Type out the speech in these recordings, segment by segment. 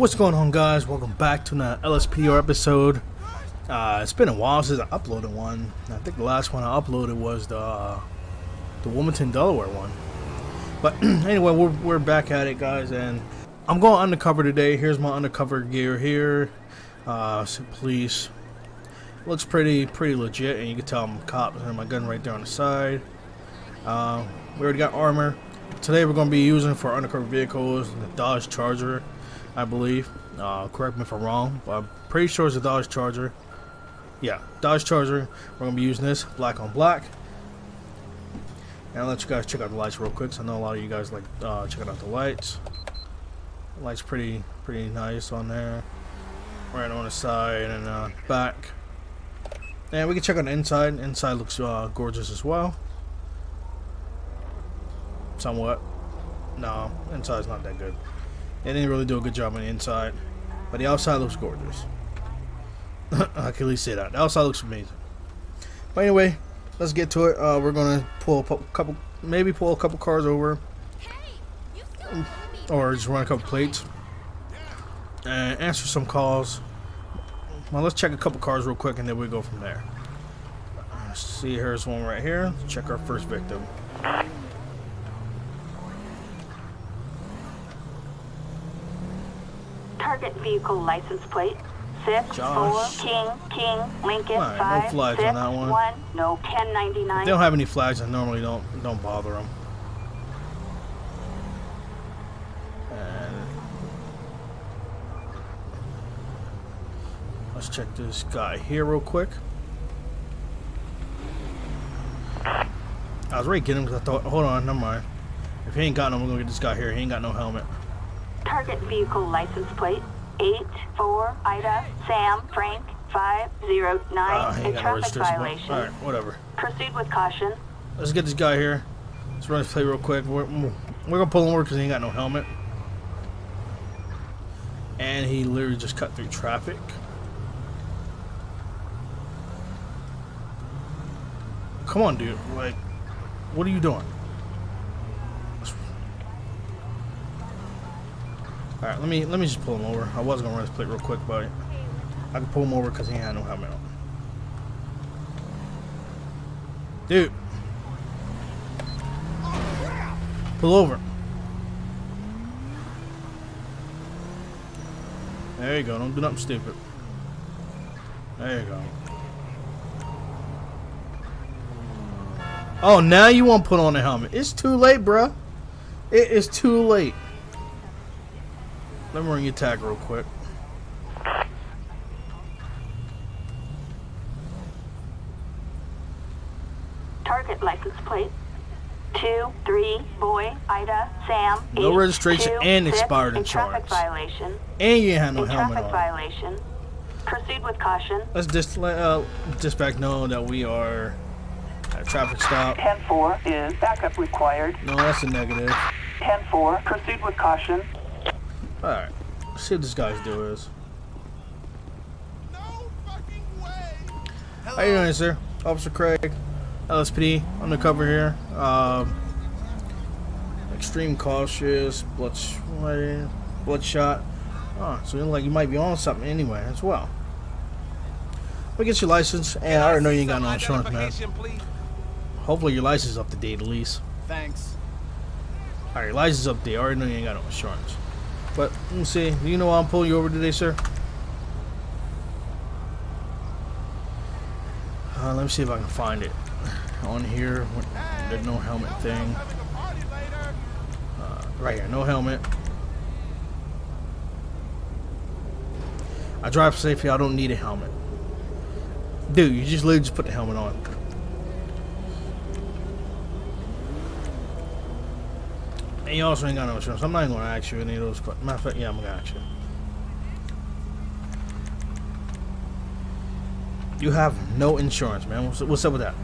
What's going on, guys? Welcome back to another LSPDFR episode. It's been a while since I uploaded one. I think the last one I uploaded was the Wilmington, Delaware one. But anyway, we're back at it, guys, and I'm going undercover today. Here's my undercover gear here. Police. Looks pretty legit, and you can tell I'm a cop. I have my gun right there on the side. We already got armor. Today we're going to be using for undercover vehicles the Dodge Charger, I believe. Correct me if I'm wrong, but I'm pretty sure it's a Dodge Charger. Yeah, Dodge Charger. We're going to be using this black on black. And I'll let you guys check out the lights real quick, so I know a lot of you guys like checking out the lights. The lights pretty nice on there. Right on the side and back. And we can check on the inside. Inside looks gorgeous as well. Somewhat. No, inside's not that good. They didn't really do a good job on the inside, but the outside looks gorgeous. I can at least say that. The outside looks amazing. But anyway, let's get to it. We're gonna pull a couple cars over, or just run a couple plates and answer some calls. Well, let's check a couple cars real quick, and then we go from there. Let's see, here's one right here. Let's check our first victim. Target vehicle license plate 6-4-King-King-Lincoln-5-6-1. No 1099. If they don't have any flags, I normally don't bother them. And let's check this guy here real quick. I was ready to get him because I thought, hold on, never mind. If he ain't got him, we're gonna get this guy here. He ain't got no helmet. Target vehicle license plate 84 Ida Sam Frank 509. A traffic violation. All right, whatever. Proceed with caution. Let's get this guy here. Let's run his plate real quick. We're gonna pull him over because he ain't got no helmet, and he literally just cut through traffic. Come on, dude! Like, what are you doing? Alright, let me just pull him over. I was gonna run his plate real quick, but I can pull him over because he had no helmet on. Dude, pull over. There you go. Don't do nothing stupid. There you go. Oh, now you won't put on the helmet. It's too late, bruh. It is too late. Let me ring your tag real quick. Target license plate 23 Boy Ida Sam. No registration and expired insurance. And you had no helmet on. Traffic violation. Proceed with caution. Let's just let dispatch know that we are at a traffic stop. 10-4 is backup required. No, that's a negative. 10-4. Proceed with caution. Alright, let's see what this guy's deal is. No fucking way. How you doing, sir? Officer Craig, LSPD, undercover here. Extreme cautious, bloodshot. Oh, so you're like you might be on something anyway as well. We'll get your license, and I already know you ain't got no insurance, man. Please. Hopefully your license is up to date at least. Thanks. Alright, your license is up to date. I already know you ain't got no insurance. But let me see. Do you know why I'm pulling you over today, sir? Let me see if I can find it on here. The no helmet thing. Right here, no helmet. I drive safely. I don't need a helmet, dude. You just literally just put the helmet on. And you also ain't got no insurance. I'm not even going to ask you any of those questions. Matter of fact, yeah, I'm going to ask you. You have no insurance, man. What's up with that?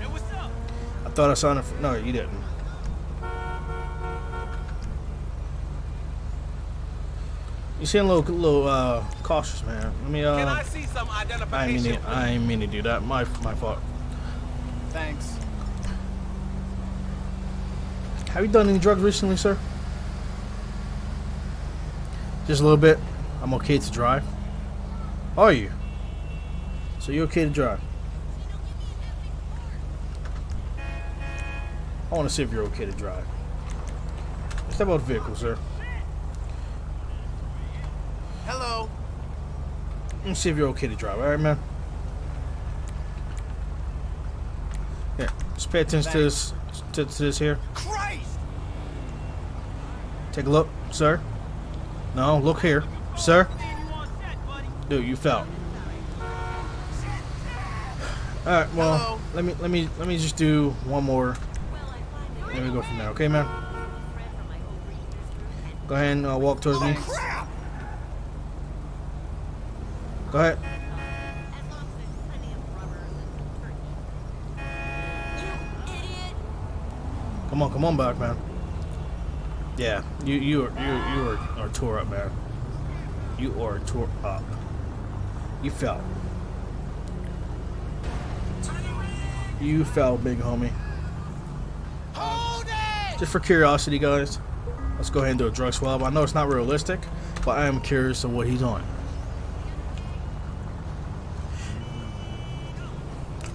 Hey, what's up? I thought I signed it for... No, you didn't. You seem a little cautious, man. Let me, can I see some identification? I ain't mean to do that. My fault. Thanks. Have you done any drugs recently, sir? Just a little bit. I'm okay to drive. Are you? So you're okay to drive? I want to see if you're okay to drive. What's that about vehicles, sir? Hello. Let's see if you're okay to drive. All right, man. Yeah, just pay attention to this. To this here. Christ! Take a look, sir. No, look here, sir. Dude, you fell. All right, well, hello. let me just do one more. There we go from there. Okay, man. Go ahead and walk towards me. Go ahead. Come on back, man. Yeah, you are tore up, man. You are tore up. You fell. You fell, big homie. Hold it! Just for curiosity, guys, let's go ahead and do a drug swab. I know it's not realistic, but I am curious of what he's on.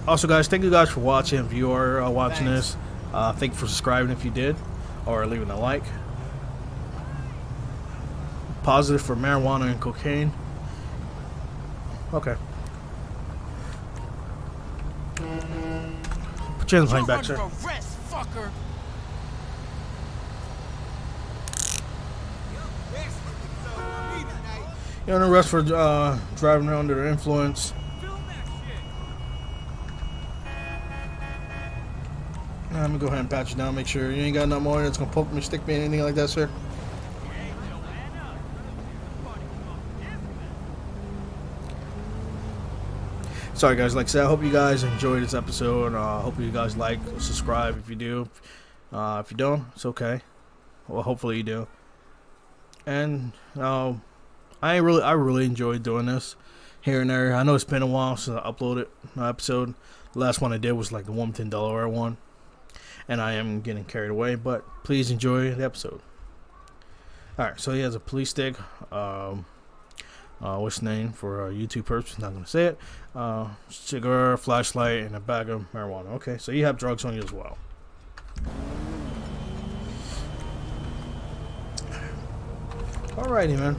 Also, guys, thank you guys for watching. If you are watching this. Thank you for subscribing if you did, or leaving a like. Positive for marijuana and cocaine. Okay. Put your hands behind back, sir. Arrest, fucker. You're under arrest for driving under the influence. I'm gonna go ahead and pat you down, make sure you ain't got nothing more that's gonna poke me, stick me, anything like that, sir. Sorry, guys, like I said, I hope you guys enjoyed this episode. I hope you guys like, subscribe if you do. If you don't, it's okay. Well, hopefully you do. And I really enjoyed doing this here and there. I know it's been a while since I uploaded my episode. The last one I did was like the Wilmington, Delaware one. And I am getting carried away, but please enjoy the episode. Alright, so he has a police stick. What's his name? For YouTube purposes, not going to say it. Cigar, flashlight, and a bag of marijuana. Okay, so you have drugs on you as well. Alrighty, man.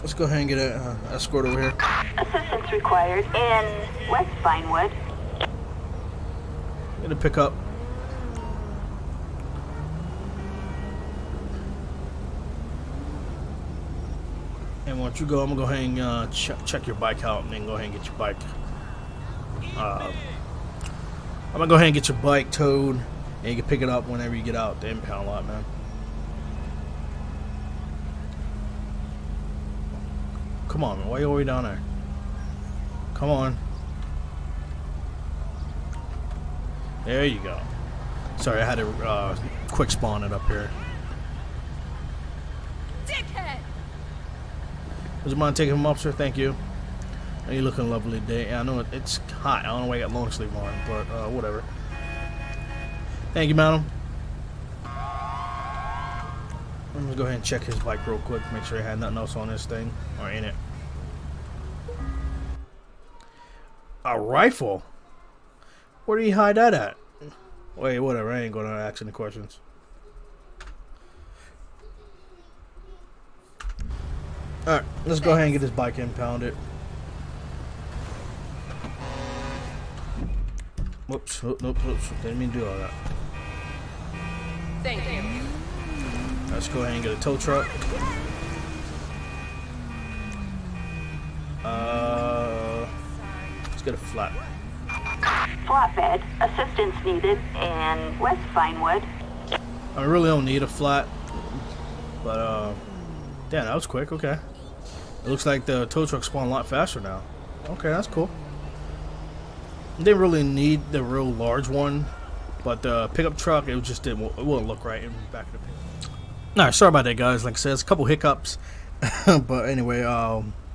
Let's go ahead and get an escort over here. Assistance required in West Vinewood. Gonna pick up. And once you go, I'm gonna go ahead and check your bike out, and then go ahead and get your bike. I'm gonna go ahead and get your bike towed, and you can pick it up whenever you get out the impound lot, man. Come on, man. Why are you already down there? Come on. There you go. Sorry, I had to quick spawn it up here. Dickhead! Would you mind taking him up, sir? Thank you. Oh, you're looking lovely today. I know it's hot. I don't know why I got long sleeve on, but whatever. Thank you, madam. I'm gonna go ahead and check his bike real quick, make sure he had nothing else on this thing or in it. A rifle? Where do you hide that at? Wait, whatever. I ain't gonna ask any questions. All right, let's go ahead and get this bike impounded. Whoops! Oops! Didn't mean to do all that. Thank you. Let's go ahead and get a tow truck. Let's get a flat. Flatbed, assistance needed in West Vinewood. I really don't need a flat, but damn, that was quick. Okay, it looks like the tow truck spawned a lot faster now. Okay, that's cool. I didn't really need the real large one, but the pickup truck, it just didn't. It wouldn't look right in the back of the pickup. All right, sorry about that, guys. Like I said, it's a couple hiccups, but anyway,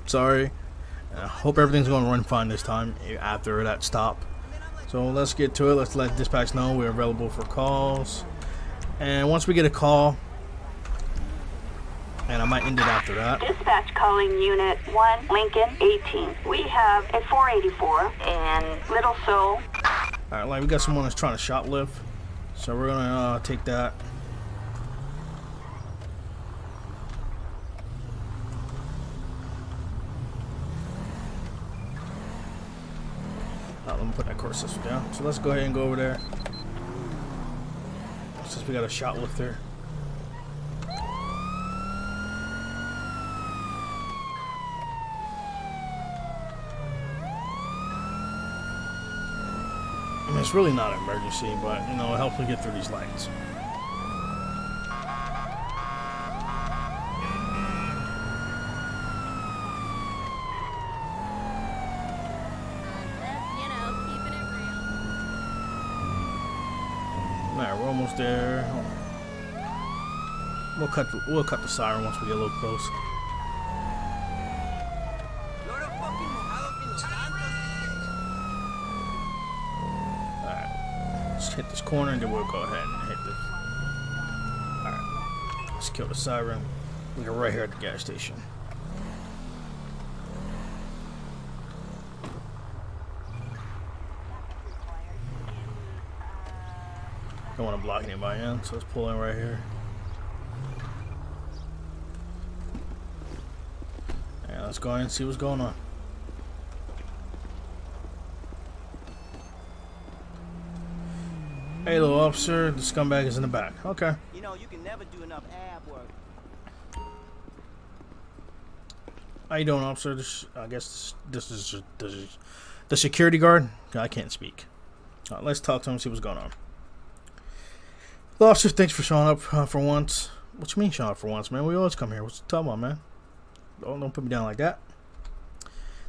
sorry. I hope everything's going to run fine this time after that stop. So let's get to it. Let's let dispatch know we're available for calls. And once we get a call, And I might end it after that. Dispatch calling Unit 1, Lincoln 18. We have a 484 in Little Seoul. Alright, like we got someone that's trying to shoplift. So we're going to take that. Let me put that court system down. So let's go ahead and go over there. Since we got a shoplifter. It's really not an emergency, but you know, it helps me get through these lights. Alright, we're almost there. We'll cut the siren once we get a little close. Hit this corner and then we'll go ahead and hit this. Alright, let's kill the siren. We're right here at the gas station. Don't want to block anybody in, so let's pull in right here. And let's go ahead and see what's going on. Hey, little officer, the scumbag is in the back. Okay. You know, you can never do enough ab work. How you doing, officer? I guess this is the security guard. I can't speak. All right, let's talk to him and see what's going on. Well, officer, thanks for showing up for once. What you mean showing up for once, man? We always come here. What's you talking about, man? Don't put me down like that.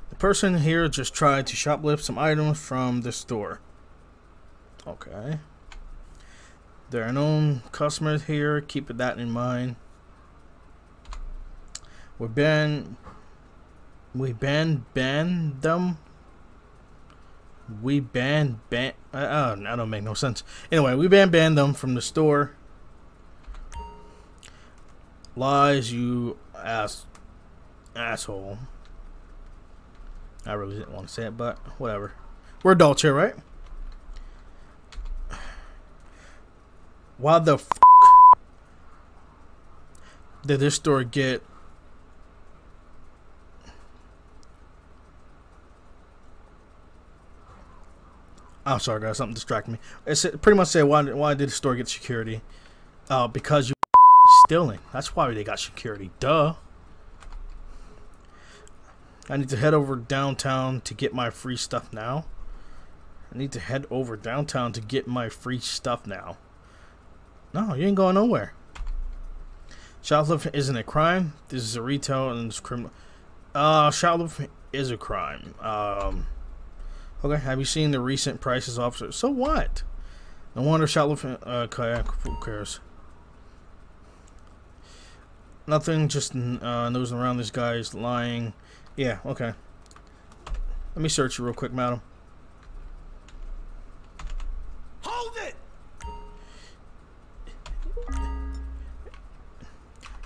The person here just tried to shoplift some items from this store. Okay. There are known customers here. Keep that in mind. We ban them from the store. Lies, you asshole. I really didn't want to say it, but whatever. We're adults here, right? Why the f did this store get I'm sorry guys, something distracted me. It pretty much said why did the store get security? Because you stealing. That's why they got security. Duh. I need to head over downtown to get my free stuff now. No, you ain't going nowhere. Shoplifting isn't a crime. This is a retail and it's criminal. Shoplifting is a crime. Okay, have you seen the recent prices, officer? So what? No wonder shoplifting. Okay, who cares? Nothing, just nosing around. This guy's lying. Yeah, okay. Let me search you real quick, madam.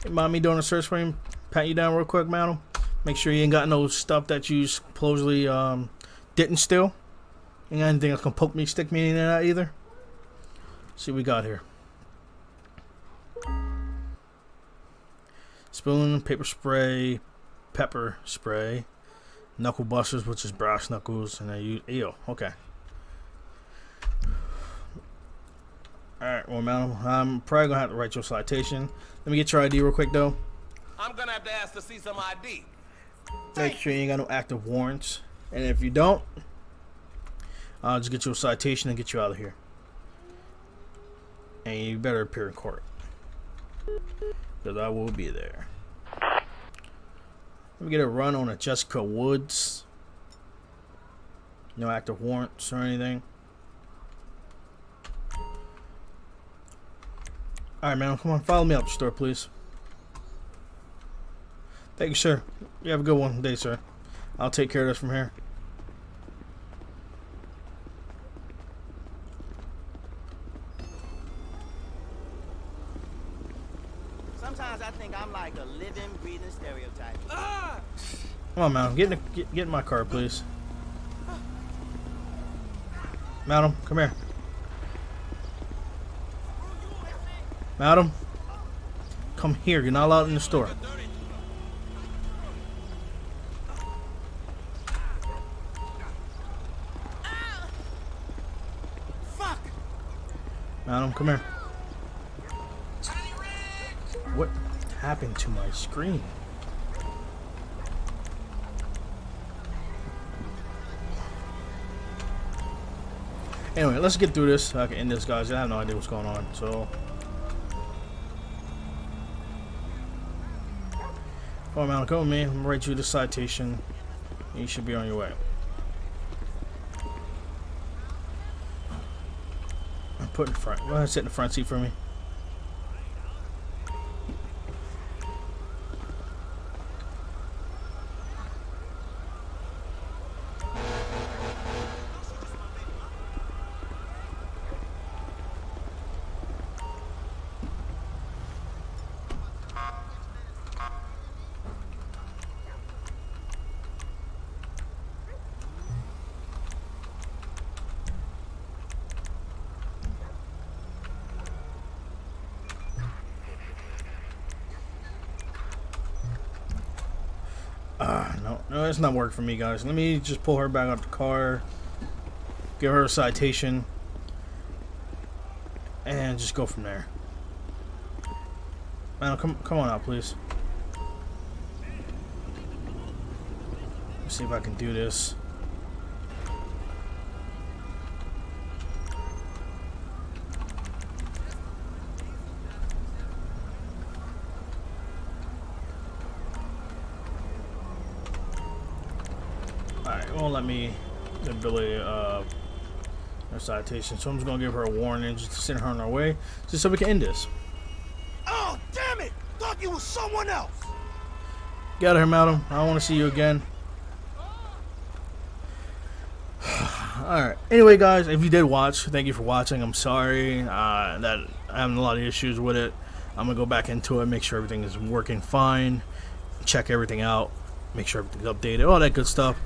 Mind me doing a search for him? Pat you down real quick, madam. Make sure you ain't got no stuff that you supposedly didn't steal. Ain't got anything that's gonna poke me, stick me in that either. Let's see what we got here. Spoon, paper spray, pepper spray, knuckle busters, which is brass knuckles, and I use eel. Okay. Alright, well, madam, I'm probably gonna have to write your citation. Let me get your ID real quick, though. I'm gonna have to ask to see some ID. Make sure you ain't got no active warrants. And if you don't, I'll just get you a citation and get you out of here. And you better appear in court. Because I will be there. Let me get a run on a Jessica Woods. No active warrants or anything. Alright, man, come on, follow me up the store, please. Thank you, sir. You have a good one day, sir. I'll take care of this from here. Sometimes Sometimes I think I'm like a living, breathing stereotype. Come on, Malcolm. Get in my car, please. Malcolm, come here. Malcolm, come here. You're not allowed in the store. Malcolm, come here. What happened to my screen? Anyway, let's get through this so I can end this, guys. I have no idea what's going on, so... Come on, Malcolm, come with me. I'm going to write you the citation. You should be on your way. I'm putting in front. Go ahead and sit in the front seat for me. No, it's not working for me, guys. Let me just pull her back out the car, give her a citation, and just go from there. Man, come on out, please. Let's see if I can do this. Let me the ability her citation, so I'm just gonna give her a warning just to send her on her way just so we can end this. Oh, damn it! Thought you was someone else. Get out of here, madam. I don't want to see you again. Alright, anyway, guys, if you did watch, thank you for watching. I'm sorry that I'm having a lot of issues with it. I'm gonna go back into it, make sure everything is working fine, check everything out, make sure everything's updated, all that good stuff.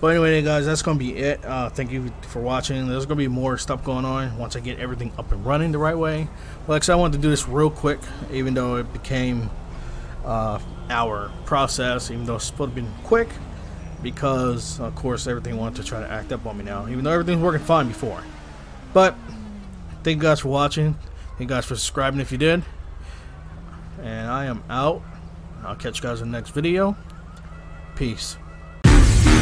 But anyway, guys, that's going to be it. Thank you for watching. There's going to be more stuff going on once I get everything up and running the right way. Like I said, I wanted to do this real quick, even though it became our process, even though it's supposed to be quick, because, of course, everything wanted to try to act up on me now, even though everything's working fine before. But thank you guys for watching. Thank you guys for subscribing if you did. And I am out. I'll catch you guys in the next video. Peace.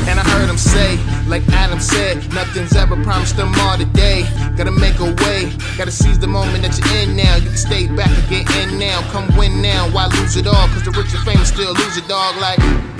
And I heard him say, like Adam said, nothing's ever promised tomorrow today. Gotta make a way, gotta seize the moment that you're in now. You can stay back and get in now, come win now. Why lose it all? Cause the rich and famous still lose it, dog, like...